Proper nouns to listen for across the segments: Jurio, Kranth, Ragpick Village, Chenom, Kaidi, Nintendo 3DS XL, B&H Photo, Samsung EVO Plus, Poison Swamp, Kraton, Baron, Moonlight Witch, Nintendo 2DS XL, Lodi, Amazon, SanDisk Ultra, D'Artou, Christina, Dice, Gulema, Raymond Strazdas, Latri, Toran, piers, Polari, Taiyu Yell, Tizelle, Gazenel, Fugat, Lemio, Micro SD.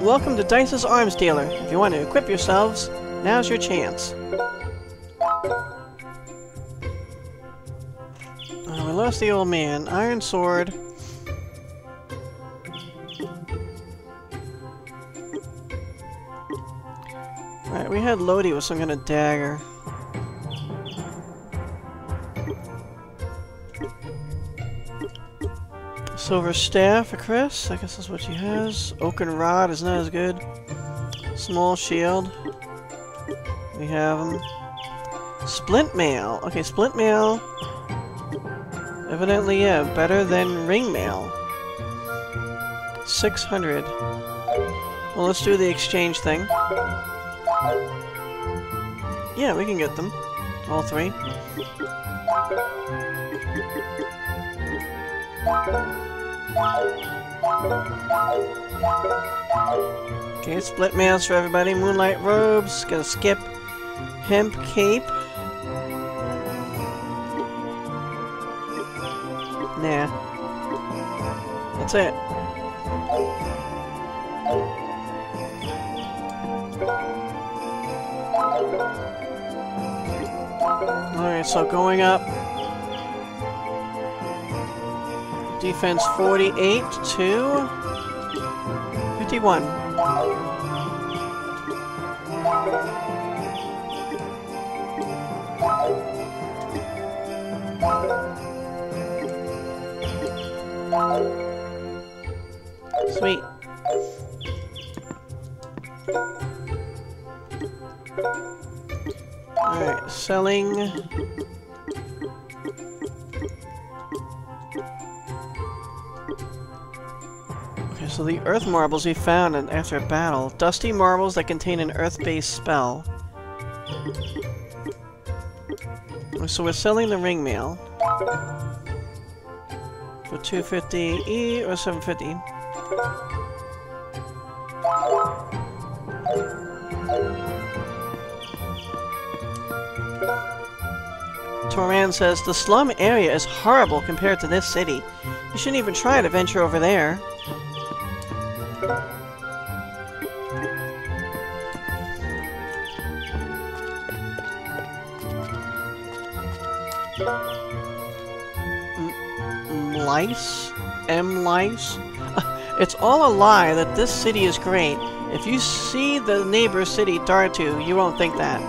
Welcome to Dice's Arms Dealer. If you want to equip yourselves, now's your chance. We lost the old man. Iron sword. Alright, we had Lodi with some kind of dagger. Silver staff for Chris, I guess that's what she has. Oaken rod is not as good. Small shield. We have them. Splint mail. Okay, splint mail. Evidently, yeah, better than ring mail. 600. Well, let's do the exchange thing. Yeah, we can get them. All three. Okay, split mails for everybody. Moonlight robes, gonna skip. Hemp cape. Nah. That's it. Alright, so going up. Defense 48 to 51. Sweet. Alright, selling. So the earth marbles we found after a battle. Dusty marbles that contain an earth-based spell. So we're selling the ring mail. For 250 E or 750. Toran says, the slum area is horrible compared to this city. You shouldn't even try to venture over there. Lice? M-Lice? It's all a lie that this city is great. If you see the neighbor city, D'Artou, you won't think that.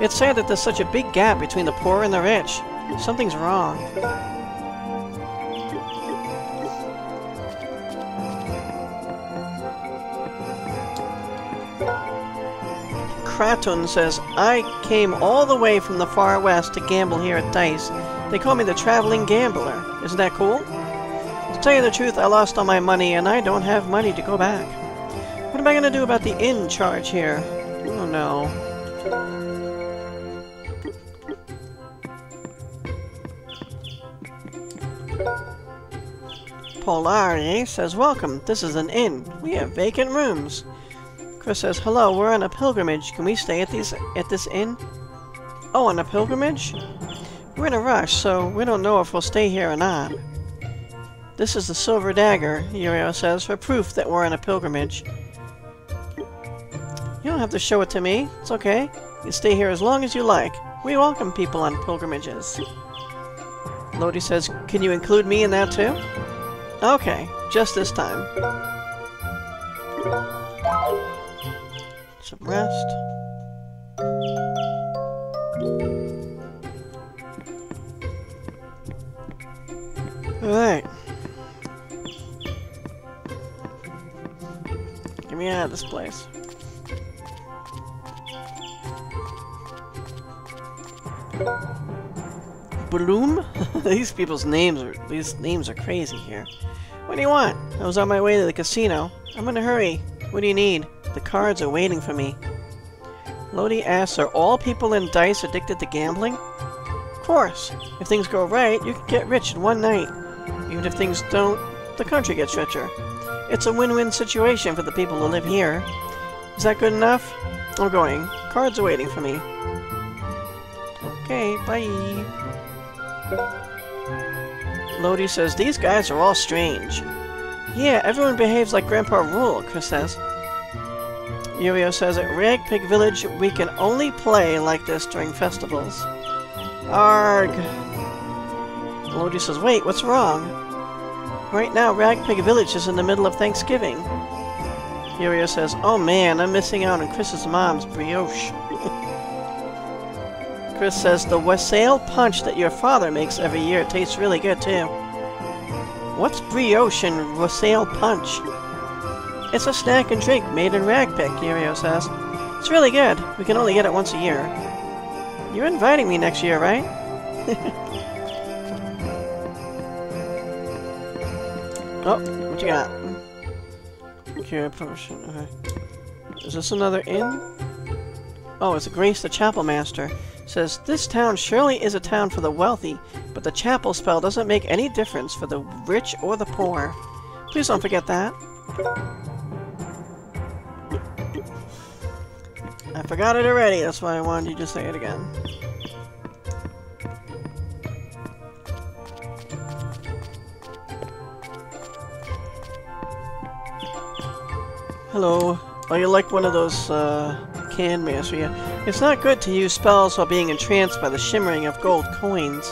It's sad that there's such a big gap between the poor and the rich. Something's wrong. Kraton says, I came all the way from the far west to gamble here at Dice. They call me the Traveling Gambler. Isn't that cool? To tell you the truth, I lost all my money, and I don't have money to go back. What am I going to do about the inn charge here? Oh no. Polari says, welcome. This is an inn. We have vacant rooms. Chris says, hello, we're on a pilgrimage. Can we stay at this inn? Oh, on a pilgrimage? We're in a rush, so we don't know if we'll stay here or not. This is the silver dagger, Jurio says, for proof that we're on a pilgrimage. You don't have to show it to me. It's okay. You can stay here as long as you like. We welcome people on pilgrimages. Lodi says, can you include me in that too? Okay, just this time. Some rest. Alright. Get me out of this place. Bloom? These names are crazy here. What do you want? I was on my way to the casino. I'm in a hurry. What do you need? The cards are waiting for me. Lodi asks, are all people in Dice addicted to gambling? Of course. If things go right, you can get rich in one night. Even if things don't, the country gets richer. It's a win-win situation for the people who live here. Is that good enough? I'm going. Cards are waiting for me. Okay, bye. Lodi says, these guys are all strange. Yeah, everyone behaves like Grandpa Rule, Chris says. Jurio says, at Ragpick Village, we can only play like this during festivals. Arg. Melody says, wait, what's wrong? Right now, Ragpick Village is in the middle of Thanksgiving. Jurio says, oh man, I'm missing out on Chris's mom's brioche. Chris says, the wassail punch that your father makes every year tastes really good, too. What's brioche and wassail punch? It's a snack and drink made in Ragpick, Jurio says. It's really good. We can only get it once a year. You're inviting me next year, right? Oh, what you got? Cure potion, okay. Is this another inn? Oh, it's Grace the Chapel Master. Says, this town surely is a town for the wealthy, but the chapel spell doesn't make any difference for the rich or the poor. Please don't forget that. I forgot it already, that's why I wanted you to say it again. Hello. Oh, you're like one of those, can master, yeah. It's not good to use spells while being entranced by the shimmering of gold coins.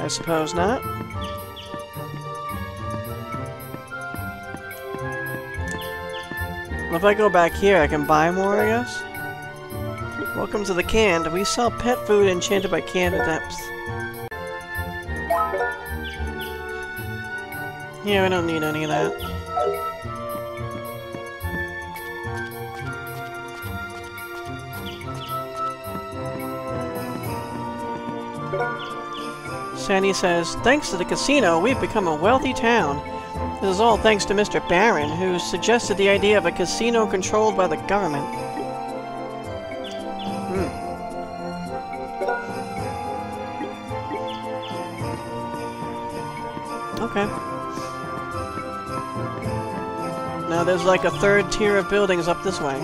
I suppose not. Well, if I go back here, I can buy more, I guess? Welcome to the Canned. We sell pet food enchanted by canned adepts. Yeah, we don't need any of that. Sandy says, thanks to the casino, we've become a wealthy town. This is all thanks to Mr. Baron, who suggested the idea of a casino controlled by the government. Okay. Now there's like a third tier of buildings up this way.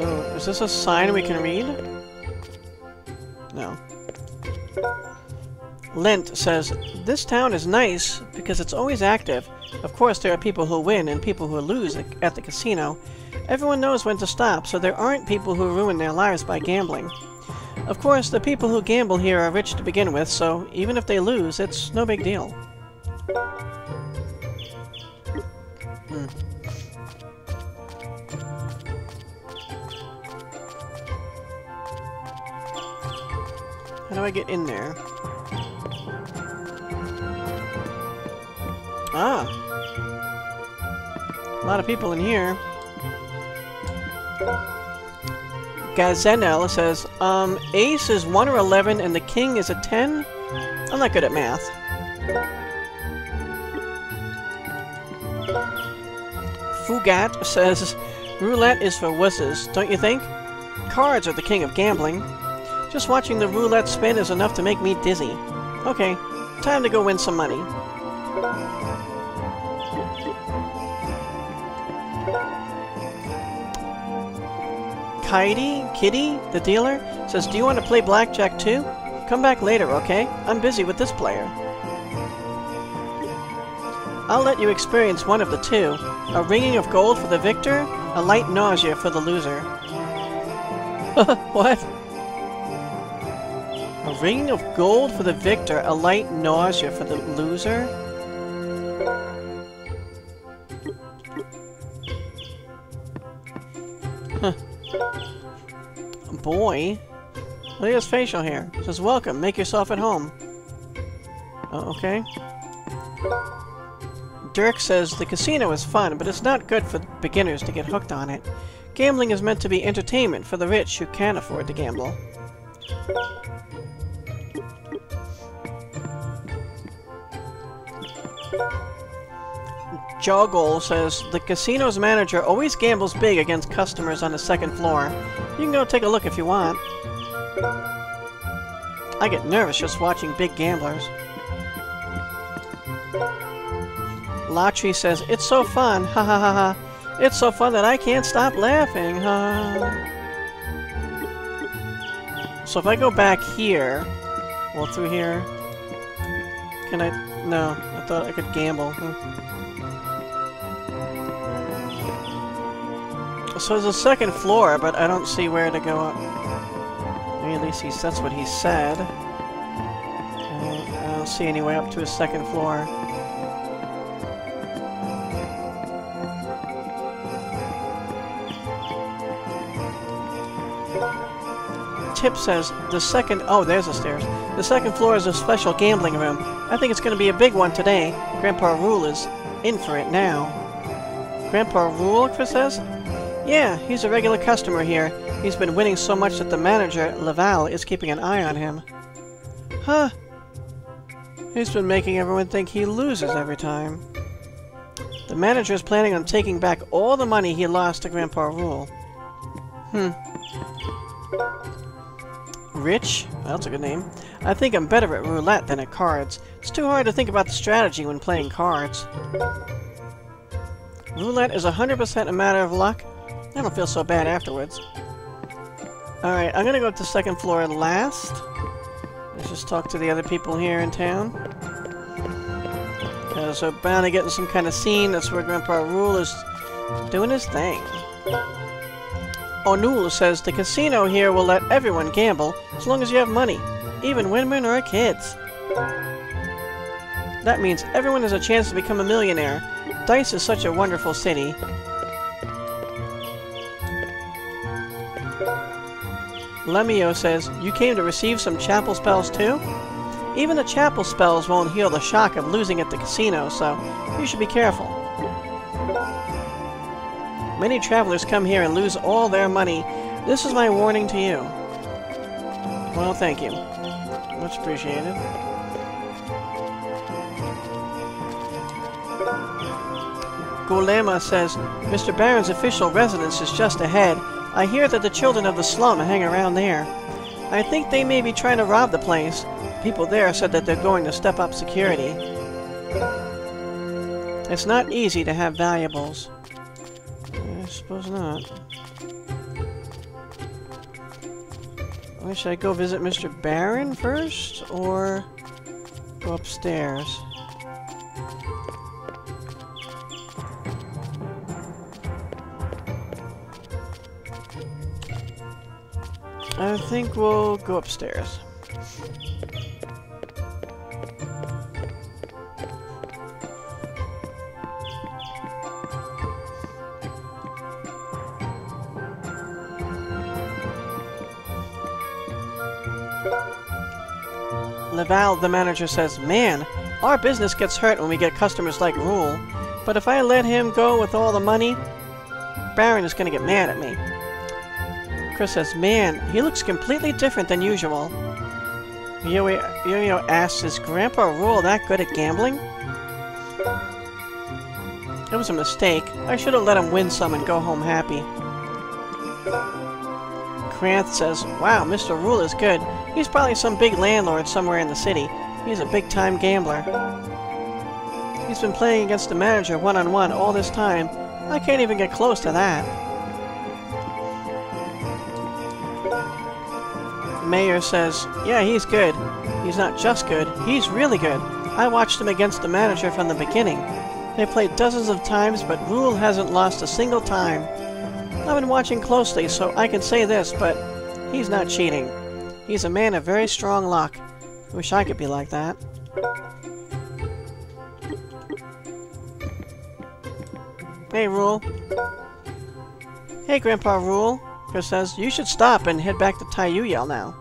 Oh, is this a sign we can read? No. Lint says, this town is nice because it's always active. Of course, there are people who win and people who lose at the casino. Everyone knows when to stop, so there aren't people who ruin their lives by gambling. Of course, the people who gamble here are rich to begin with, so even if they lose, it's no big deal. How do I get in there? Ah! A lot of people in here. Gazenel says, Ace is 1 or 11 and the King is a 10? I'm not good at math. Fugat says, roulette is for wusses, don't you think? Cards are the king of gambling. Just watching the roulette spin is enough to make me dizzy. Okay, time to go win some money. Kitty, the dealer, says, do you want to play blackjack too? Come back later, okay? I'm busy with this player. I'll let you experience one of the two. A ringing of gold for the victor, a light nausea for the loser. What? A ring of gold for the victor, a light nausea for the loser? Huh. Boy. Look at his facial hair. It says, welcome, make yourself at home. Oh, okay. Dirk says, the casino is fun, but it's not good for beginners to get hooked on it. Gambling is meant to be entertainment for the rich who can't afford to gamble. Joggle says, the casino's manager always gambles big against customers on the second floor. You can go take a look if you want. I get nervous just watching big gamblers. Latri says, it's so fun, ha ha ha ha. It's so fun that I can't stop laughing, ha. So if I go back here, Well, through here. Can I? No, I thought I could gamble. So there's a second floor, but I don't see where to go up. Maybe at least that's what he said. I don't see any way up to a second floor. Tip says the second... Oh, there's the stairs. The second floor is a special gambling room. I think it's going to be a big one today. Grandpa Rule is in for it now. Grandpa Rule, Chris says? Yeah, he's a regular customer here. He's been winning so much that the manager, Laval, is keeping an eye on him. Huh. He's been making everyone think he loses every time. The manager is planning on taking back all the money he lost to Grandpa Rule. Rich? Well, that's a good name. I think I'm better at roulette than at cards. It's too hard to think about the strategy when playing cards. Roulette is 100% a matter of luck. I don't feel so bad afterwards. Alright, I'm gonna go up to the second floor last. Let's just talk to the other people here in town. So bound to get in some kind of scene. That's where Grandpa Rule is doing his thing. O'Neill says the casino here will let everyone gamble as long as you have money, even women or kids. That means everyone has a chance to become a millionaire. Dice is such a wonderful city. Lemio says, you came to receive some chapel spells too? Even the chapel spells won't heal the shock of losing at the casino, so you should be careful. Many travelers come here and lose all their money. This is my warning to you. Well, thank you. Much appreciated. Golema says, Mr. Baron's official residence is just ahead. I hear that the children of the slum hang around there. I think they may be trying to rob the place. People there said that they're going to step up security. It's not easy to have valuables. I suppose not. Well, should I go visit Mr. Baron first, or go upstairs? I think we'll go upstairs. Laval, the manager, says, man, our business gets hurt when we get customers like Rule. But if I let him go with all the money, Baron is going to get mad at me. Chris says, man, he looks completely different than usual. Jurio asks, is Grandpa Rule that good at gambling? It was a mistake. I should have let him win some and go home happy. Kranth says, wow, Mr. Rule is good. He's probably some big landlord somewhere in the city. He's a big-time gambler. He's been playing against the manager one-on-one all this time. I can't even get close to that. Mayor says, yeah, he's good. He's not just good, he's really good. I watched him against the manager from the beginning. They played dozens of times, but Rule hasn't lost a single time. I've been watching closely, so I can say this, but he's not cheating. He's a man of very strong luck. Wish I could be like that. Hey, Rule. Hey, Grandpa Rule. Chris says, you should stop and head back to Taiyu Yell now.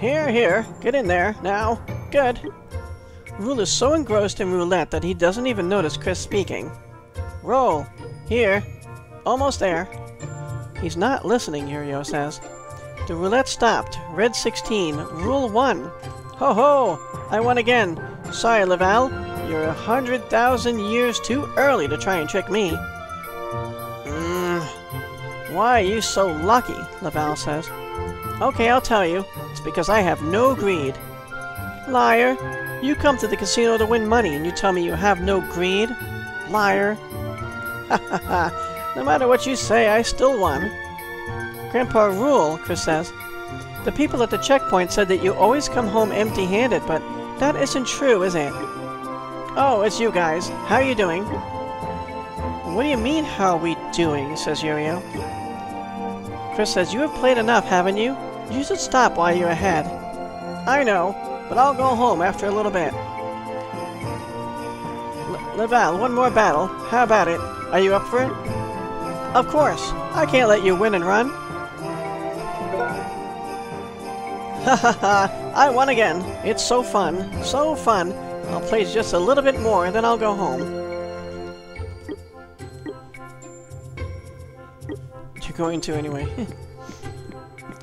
Here, here. Get in there. Now. Good. Rule is so engrossed in roulette that he doesn't even notice Chris speaking. Roll. Here. Almost there. He's not listening, Jurio says. The roulette stopped. Red 16. Rule 1. Ho ho! I won again. Sorry, Laval. You're 100,000 years too early to try and trick me. Why are you so lucky? Laval says. Okay, I'll tell you. It's because I have no greed. Liar! You come to the casino to win money and you tell me you have no greed? Liar! Ha ha ha! No matter what you say, I still won. Grandpa Rule, Chris says. The people at the checkpoint said that you always come home empty-handed, but that isn't true, is it? Oh, it's you guys. How are you doing? What do you mean, how are we doing? Says Jurio. Chris says, you have played enough, haven't you? You should stop while you're ahead. I know, but I'll go home after a little bit. Laval, one more battle. How about it? Are you up for it? Of course. I can't let you win and run. Ha ha ha! I won again! It's so fun! So fun! I'll play just a little bit more and then I'll go home. You're going to anyway.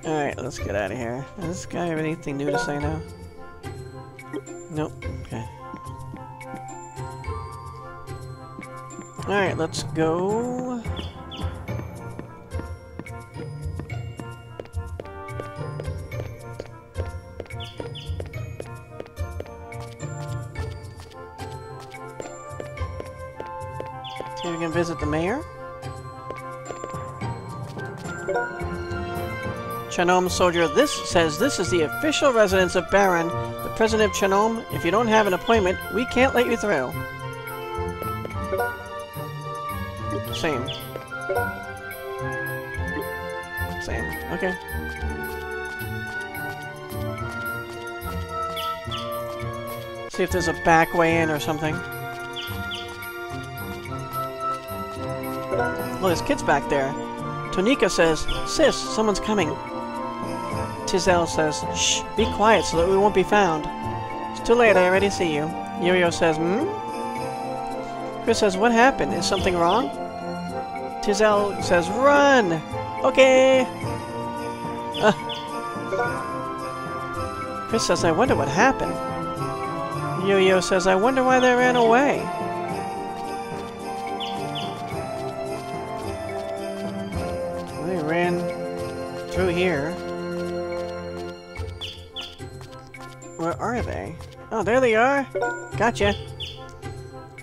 Alright, let's get out of here. Does this guy have anything new to say now? Nope. Okay. Alright, let's go. See if we can visit the mayor. Chenom soldier, this says this is the official residence of Baron, the president of Chenom. If you don't have an appointment, we can't let you through. Same. Same. Okay. See if there's a back way in or something. Well, there's kids back there. Tonika says, Sis, someone's coming. Tizelle says, Shh, be quiet so that we won't be found. It's too late, I already see you. Jurio says, Chris says, what happened? Is something wrong? Tizelle says, run! Okay! Chris says, I wonder what happened. Jurio says, I wonder why they ran away. Through here. Where are they? Oh, there they are! Gotcha!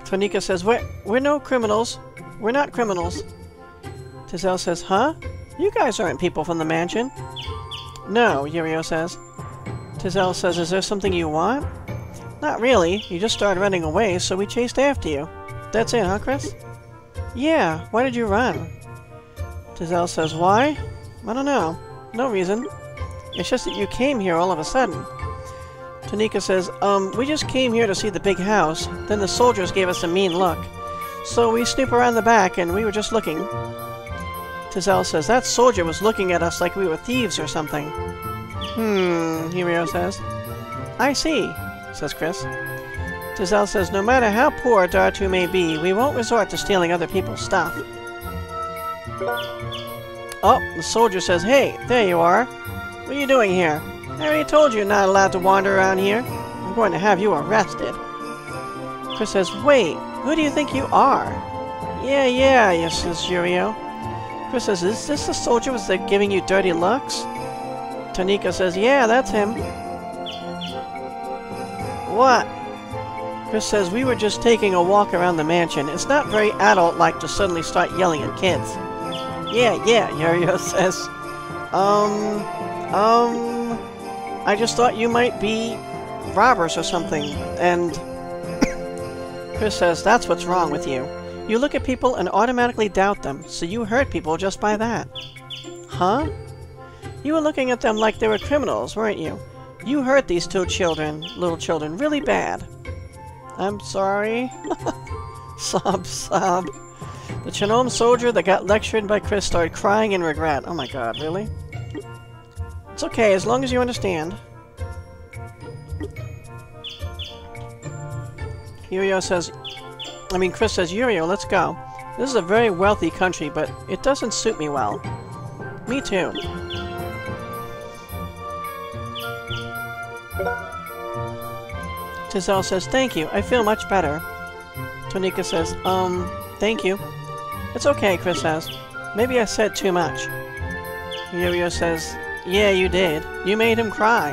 Tonika says, we're no criminals. We're not criminals. Tizelle says, huh? You guys aren't people from the mansion. No, Jurio says. Tizelle says, is there something you want? Not really. You just started running away, so we chased after you. That's it, huh, Chris? Yeah, why did you run? Tizelle says, why? I don't know. No reason. It's just that you came here all of a sudden. Tonika says, we just came here to see the big house. Then the soldiers gave us a mean look. So we snoop around the back and we were just looking. Tizelle says, that soldier was looking at us like we were thieves or something. Jurio says. I see, says Chris. Tizelle says, no matter how poor D'Artou may be, we won't resort to stealing other people's stuff. Oh, the soldier says, hey, there you are. What are you doing here? I already told you you're not allowed to wander around here. I'm going to have you arrested. Chris says, wait, who do you think you are? Yeah, yes, says Jurio. Chris says, is this the soldier was giving you dirty looks? Tonika says, yeah, that's him. What? Chris says, we were just taking a walk around the mansion. It's not very adult-like to suddenly start yelling at kids. Yeah, Jurio says. I just thought you might be robbers or something, and... Chris says, that's what's wrong with you. You look at people and automatically doubt them, so you hurt people just by that. Huh? You were looking at them like they were criminals, weren't you? You hurt these two children, little children, really bad. I'm sorry. Sob. The Chenom soldier that got lectured by Chris started crying in regret. Oh my god, really? It's okay, as long as you understand. Chris says, Jurio, let's go. This is a very wealthy country, but it doesn't suit me well. Me too. Tizelle says, thank you, I feel much better. Tonika says, thank you. It's okay, Chris says. Maybe I said too much. Jurio says, yeah, you did. You made him cry.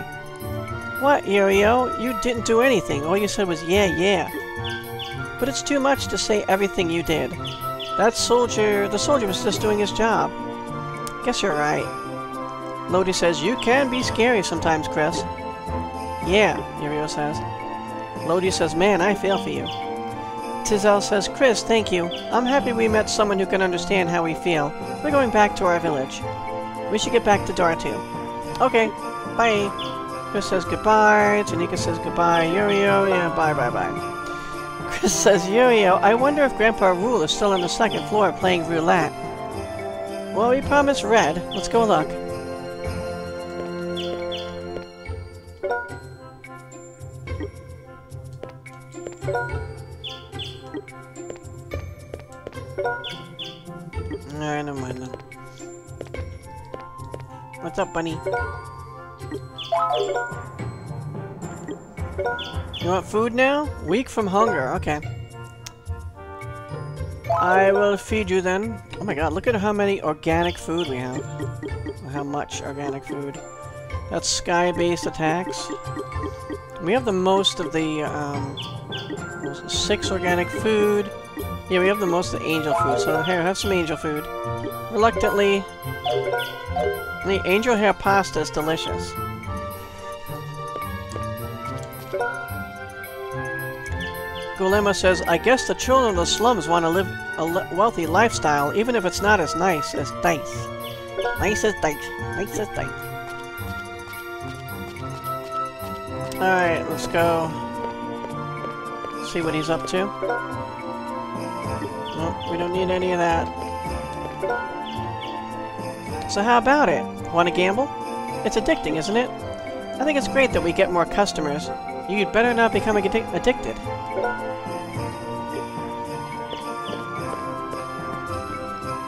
What, Jurio? You didn't do anything. All you said was, yeah. But it's too much to say everything you did. The soldier was just doing his job. Guess you're right. Lodi says, "You can be scary sometimes, Chris." "Yeah," Jurio says. Lodi says, "Man, I feel for you." Tizelle says, "Chris, thank you. I'm happy we met someone who can understand how we feel. We're going back to our village. We should get back to D'Artou." "Okay, bye." Chris says goodbye. Janika says goodbye. Jurio, yeah, bye, bye, bye. Chris says, "Jurio, I wonder if Grandpa Rule is still on the second floor playing roulette." "Well, we promised Red. Let's go look." Alright, never mind then. What's up, bunny? You want food now? Weak from hunger, okay. I will feed you then. Oh my god, look at how many organic food we have. Or how much organic food. That's sky-based attacks. We have the most of the, 6 organic food. Yeah, we have the most of the angel food, so here, have some angel food. Reluctantly. The angel hair pasta is delicious. Gulema says, "I guess the children of the slums want to live a wealthy lifestyle, even if it's not as nice as Dice." Nice as Dice. Nice as Dice. Alright, let's go see what he's up to. Nope, we don't need any of that. So how about it? Want to gamble? It's addicting, isn't it? I think it's great that we get more customers. You'd better not become addicted.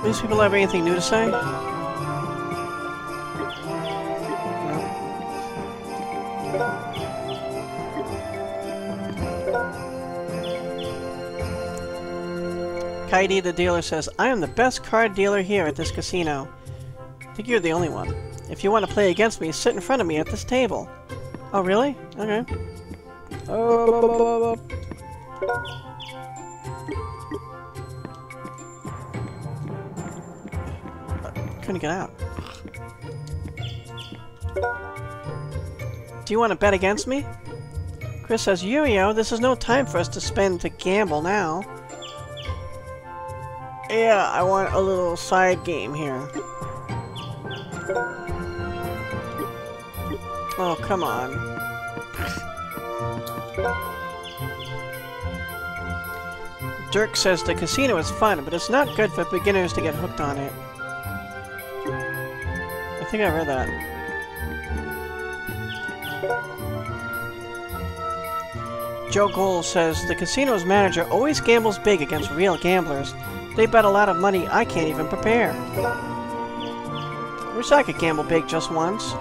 These people have anything new to say? Kaidi the dealer says, "I am the best card dealer here at this casino. I think you're the only one. If you want to play against me, sit in front of me at this table." Oh, really? Okay. Oh. Couldn't get out. "Do you want to bet against me?" Chris says, "Jurio, this is no time for us to spend to gamble now." Yeah, I want a little side game here. Oh, come on. Dirk says the casino is fun, but it's not good for beginners to get hooked on it. I think I read that. Joe Gold says the casino's manager always gambles big against real gamblers. They bet a lot of money I can't even prepare. Wish I could gamble big just once.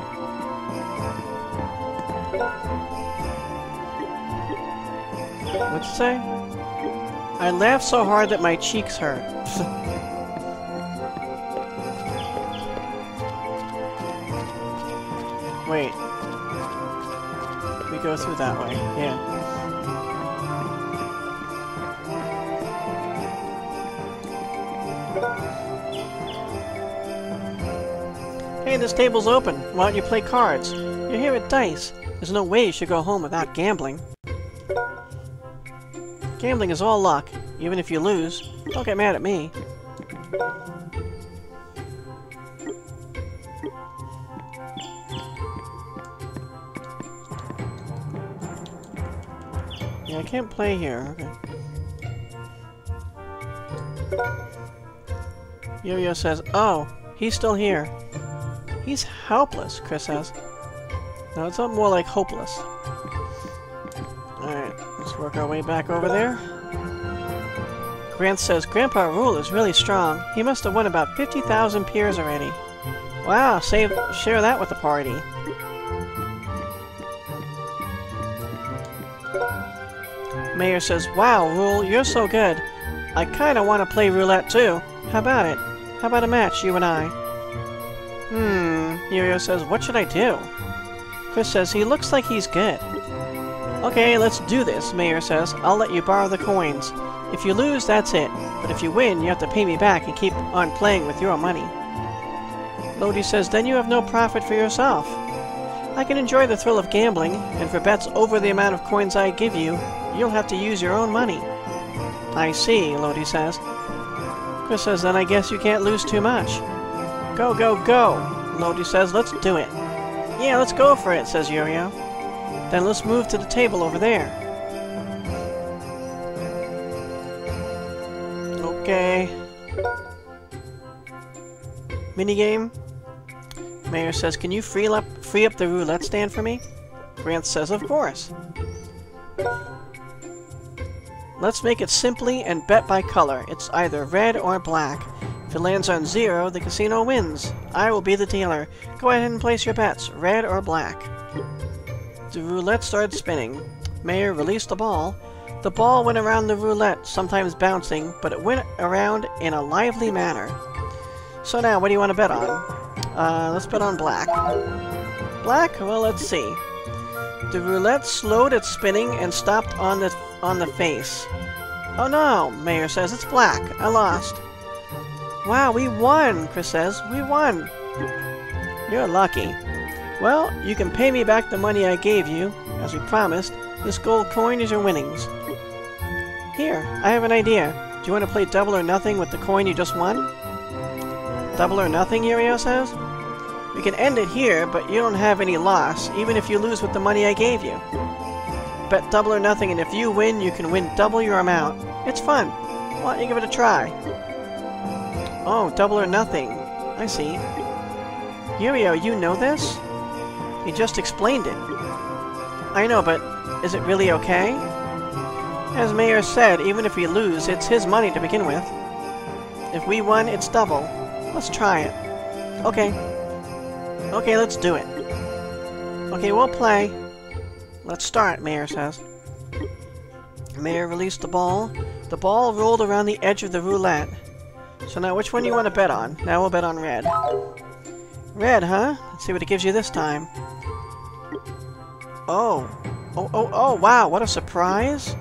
What's it say? "I laughed so hard that my cheeks hurt." Wait. We go through that way, yeah. "Hey, this table's open. Why don't you play cards? You're here at Dice. There's no way you should go home without gambling. Gambling is all luck. Even if you lose, don't get mad at me." Yeah, I can't play here. Okay. Jurio says, "Oh, he's still here." "He's helpless," Chris says. No, it's not more like hopeless. Alright, let's work our way back over there. Grant says, "Grandpa Rule is really strong. He must have won about 50,000 peers already." Wow, share that with the party. Mayor says, "Wow, Rule, you're so good. I kinda wanna play roulette too. How about it? How about a match, you and I?" Jurio says, "What should I do?" Chris says, "He looks like he's good." "Okay, let's do this," Mayor says. "I'll let you borrow the coins. If you lose, that's it. But if you win, you have to pay me back and keep on playing with your money." Lodi says, then you have no profit for yourself. I can enjoy the thrill of gambling, and for bets over the amount of coins I give you, you'll have to use your own money. I see, Lodi says. Chris says, then I guess you can't lose too much. Go, go, go, Lodi says, let's do it. Yeah, let's go for it, says Jurio. Then let's move to the table over there. Okay. Minigame? Mayor says, can you free up the roulette stand for me? Grant says, of course. Let's make it simply and bet by color. It's either red or black. If it lands on 0, the casino wins. I will be the dealer. Go ahead and place your bets, red or black. The roulette started spinning. Mayor released the ball. The ball went around the roulette, sometimes bouncing, but it went around in a lively manner. So now, what do you want to bet on? Let's bet on black. Black? Well, let's see. The roulette slowed its spinning and stopped on the face. Oh no, Mayor says, it's black. I lost. Wow, we won, Chris says. We won. You're lucky. Well, you can pay me back the money I gave you, as we promised. This gold coin is your winnings. Here, I have an idea. Do you want to play double or nothing with the coin you just won? Double or nothing, Jurio says? We can end it here, but you don't have any loss, even if you lose with the money I gave you. Bet double or nothing, and if you win, you can win double your amount. It's fun. Why don't you give it a try? Oh, double or nothing. I see. Jurio, you know this? You just explained it. I know, but is it really okay? As Mayor said, even if we lose, it's his money to begin with. If we won, it's double. Let's try it. Okay. Okay, let's do it. Okay, we'll play. Let's start, Mayor says. Mayor released the ball. The ball rolled around the edge of the roulette. So now, which one do you want to bet on? Now we'll bet on red. Red, huh? Let's see what it gives you this time. Oh. Oh, oh, oh, wow, what a surprise.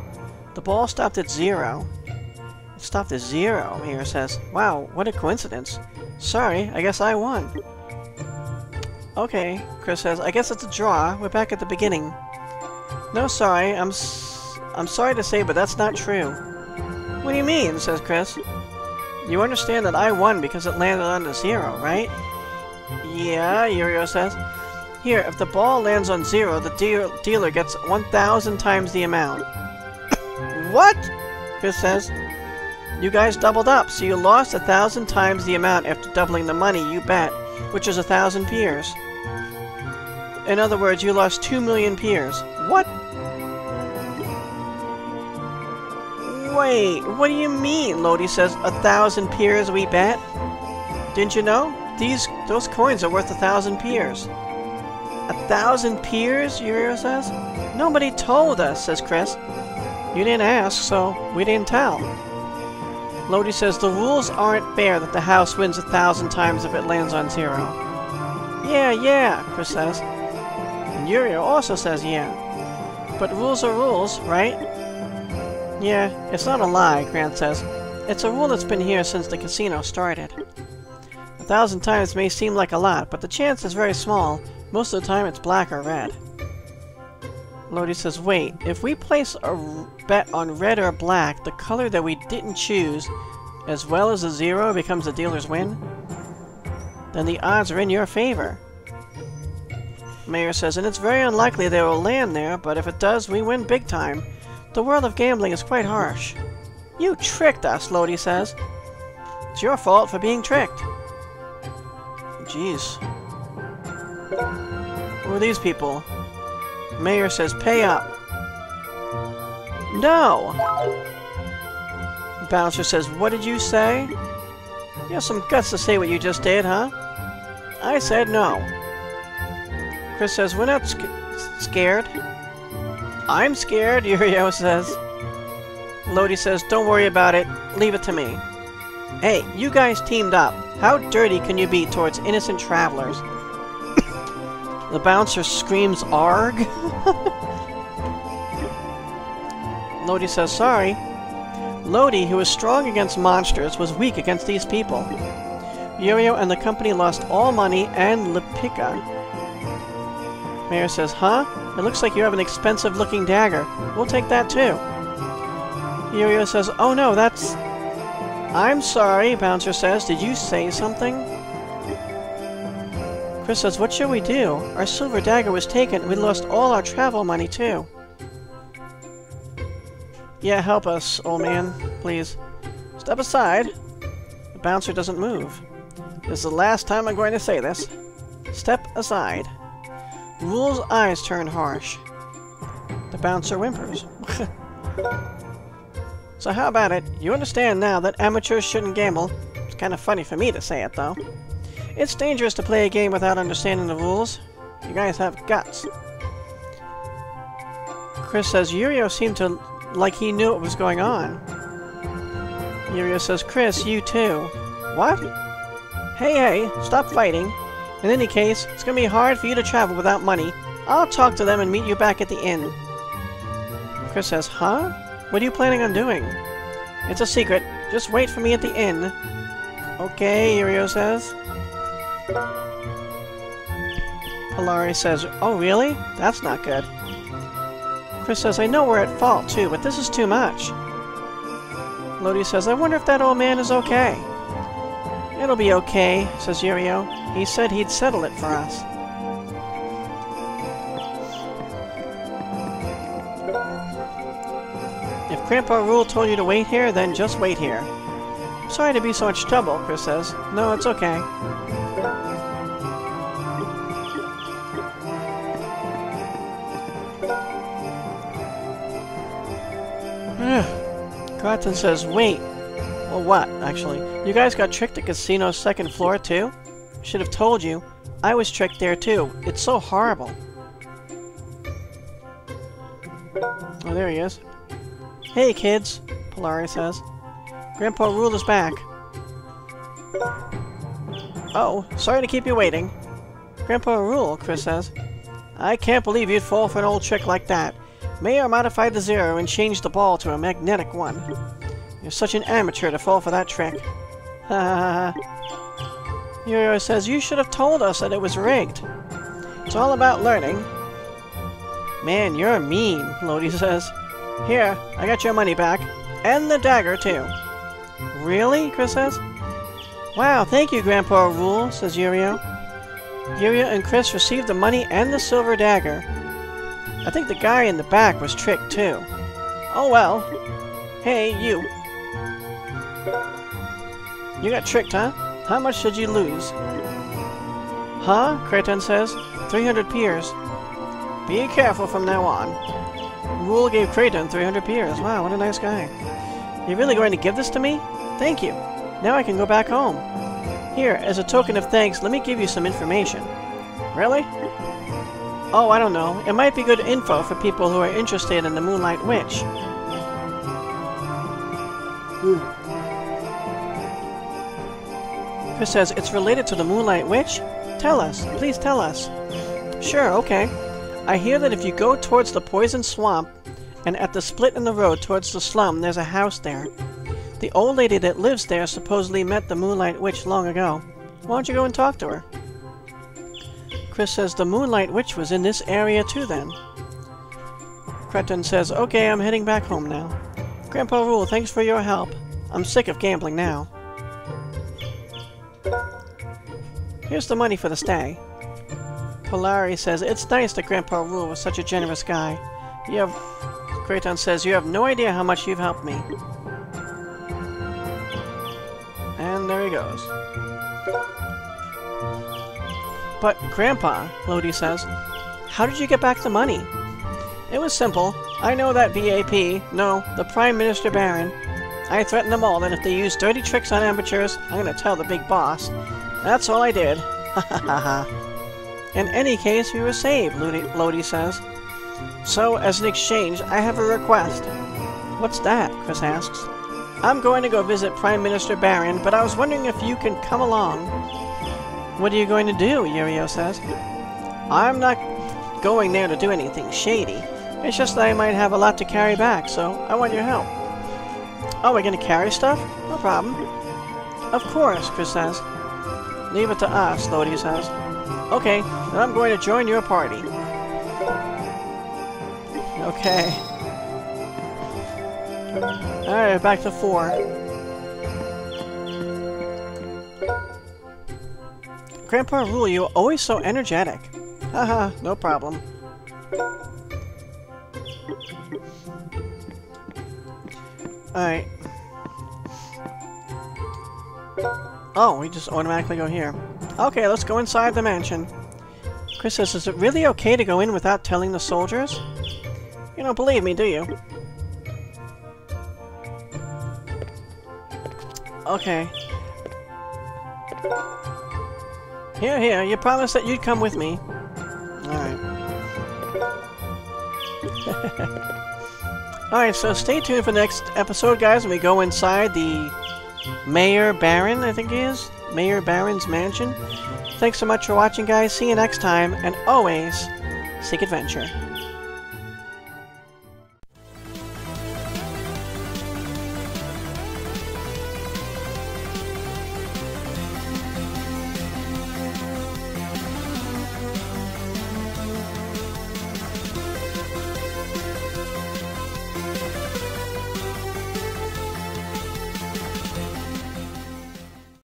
The ball stopped at 0. It stopped at 0, Mayor says. Wow, what a coincidence. Sorry, I guess I won. Okay, Chris says, I guess it's a draw. We're back at the beginning. No, sorry, I'm sorry to say, but that's not true. What do you mean, says Chris. You understand that I won because it landed on the 0, right? Yeah, Jurio says. Here, if the ball lands on 0, the dealer gets 1,000 times the amount. What? Chris says. You guys doubled up, so you lost 1,000 times the amount after doubling the money you bet, which is 1,000 peers. In other words, you lost 2,000,000 peers. What? Wait, what do you mean? Lodi says, 1,000 peers we bet? Didn't you know? Those coins are worth 1,000 peers. 1,000 peers, Jurio says? Nobody told us, says Chris. You didn't ask, so we didn't tell. Lodi says, the rules aren't fair that the house wins 1,000 times if it lands on 0. Yeah, yeah, Chris says. And Jurio also says yeah. But rules are rules, right? Yeah, it's not a lie, Grant says. It's a rule that's been here since the casino started. 1,000 times may seem like a lot, but the chance is very small. Most of the time, it's black or red. Lodi says, wait, if we place a bet on red or black, the color that we didn't choose, as well as a 0, becomes the dealer's win? Then the odds are in your favor. Mayor says, and it's very unlikely they will land there, but if it does, we win big time. The world of gambling is quite harsh. You tricked us, Lodi says. It's your fault for being tricked. Jeez. Who are these people? Mayor says, pay up. No! Bouncer says, what did you say? You have some guts to say what you just did, huh? I said no. Chris says, we're not scared. I'm scared, Jurio says. Lodi says, don't worry about it. Leave it to me. Hey, you guys teamed up. How dirty can you be towards innocent travelers? The bouncer screams, arg! Lodi says, sorry. Lodi, who is strong against monsters, was weak against these people. Jurio and the company lost all money and Lepica. Mayor says, huh? It looks like you have an expensive-looking dagger. We'll take that, too. Jurio says, oh no, that's... I'm sorry, Bouncer says. Did you say something? Chris says, what should we do? Our silver dagger was taken, and we lost all our travel money, too. Yeah, help us, old man. Please. Step aside. The bouncer doesn't move. This is the last time I'm going to say this. Step aside. Rule's eyes turn harsh. The bouncer whimpers. So how about it? You understand now that amateurs shouldn't gamble. It's kind of funny for me to say it, though. It's dangerous to play a game without understanding the rules. You guys have guts. Chris says, Jurio seemed to... like he knew what was going on. Jurio says, Chris, you too. What? Hey, stop fighting. In any case, it's gonna be hard for you to travel without money. I'll talk to them and meet you back at the inn. Chris says, huh? What are you planning on doing? It's a secret. Just wait for me at the inn. Okay, Jurio says. Polari says, oh really? That's not good. Chris says, I know we're at fault, too, but this is too much. Lodi says, I wonder if that old man is okay. It'll be okay, says Jurio. He said he'd settle it for us. If Grandpa Rule told you to wait here, then just wait here. I'm sorry to be so much trouble, Chris says. No, it's okay. Kraton says, wait. Well, what, actually? You guys got tricked at Casino's second floor, too? Should have told you. I was tricked there, too. It's so horrible. Oh, there he is. Hey, kids, Polari says. Grandpa Rule is back. Oh, sorry to keep you waiting. Grandpa Rule, Chris says. I can't believe you'd fall for an old trick like that. Mayor modified the zero and changed the ball to a magnetic one. You're such an amateur to fall for that trick. Ha ha. Jurio says, you should have told us that it was rigged. It's all about learning. Man, you're mean, Lodi says. Here, I got your money back. And the dagger, too. Really? Chris says. Wow, thank you, Grandpa Rule, says Jurio. Jurio and Chris received the money and the silver dagger. I think the guy in the back was tricked, too. Oh, well. Hey, you. You got tricked, huh? How much did you lose? Huh? Kraton says. 300 piers. Be careful from now on. Rule gave Kraton 300 piers. Wow, what a nice guy. You really going to give this to me? Thank you. Now I can go back home. Here, as a token of thanks, let me give you some information. Really? Oh, I don't know. It might be good info for people who are interested in the Moonlight Witch. Chris says, it's related to the Moonlight Witch? Tell us. Please tell us. Sure, okay. I hear that if you go towards the Poison Swamp, and at the split in the road towards the slum, there's a house there. The old lady that lives there supposedly met the Moonlight Witch long ago. Why don't you go and talk to her? Chris says, the Moonlight Witch was in this area too then. Kraton says, okay, I'm heading back home now. Grandpa Rule, thanks for your help. I'm sick of gambling now. Here's the money for the stay. Polari says, it's nice that Grandpa Rule was such a generous guy. You have... Kraton says, you have no idea how much you've helped me. And there he goes. But, Grandpa, Lodi says, how did you get back the money? It was simple. I know that VAP, no, the Prime Minister Baron. I threatened them all that if they use dirty tricks on amateurs, I'm gonna tell the big boss. That's all I did. Ha ha ha ha. In any case, we were saved, Lodi says. So, as an exchange, I have a request. What's that? Chris asks. I'm going to go visit Prime Minister Baron, but I was wondering if you can come along. What are you going to do? Jurio says. I'm not going there to do anything shady. It's just that I might have a lot to carry back, so I want your help. Oh, we're going to carry stuff? No problem. Of course, Chris says. Leave it to us, Lodi says. Okay, then I'm going to join your party. Okay. Alright, back to 4. Grandpa Rule, you're always so energetic. Haha, no problem. Alright. Oh, we just automatically go here. Okay, let's go inside the mansion. Chris says, is it really okay to go in without telling the soldiers? You don't believe me, do you? Okay. Here, here, you promised that you'd come with me. Alright. Alright, so stay tuned for the next episode, guys, when we go inside the Mayor Baron, I think he is. Mayor Baron's mansion. Thanks so much for watching, guys. See you next time, and always seek adventure.